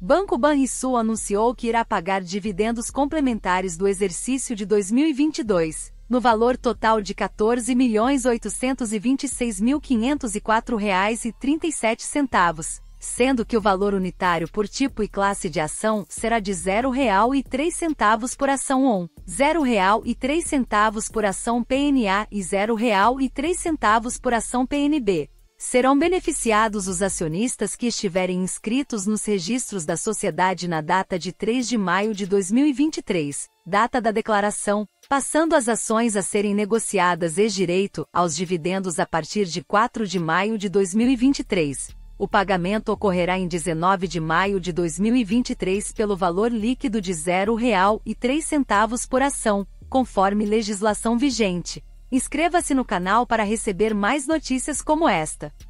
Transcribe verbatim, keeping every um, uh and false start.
Banco Banrisul anunciou que irá pagar dividendos complementares do exercício de dois mil e vinte e dois, no valor total de quatorze milhões oitocentos e vinte e seis mil quinhentos e quatro reais e trinta e sete centavos, sendo que o valor unitário por tipo e classe de ação será de zero reais e três centavos por ação O N, zero reais e três centavos por ação P N A e zero reais e três centavos por ação P N B. Serão beneficiados os acionistas que estiverem inscritos nos registros da sociedade na data de três de maio de dois mil e vinte e três, data da declaração, passando as ações a serem negociadas ex direito aos dividendos a partir de quatro de maio de dois mil e vinte e três. O pagamento ocorrerá em dezenove de maio de dois mil e vinte e três pelo valor líquido de zero reais e três centavos por ação, conforme legislação vigente. Inscreva-se no canal para receber mais notícias como esta.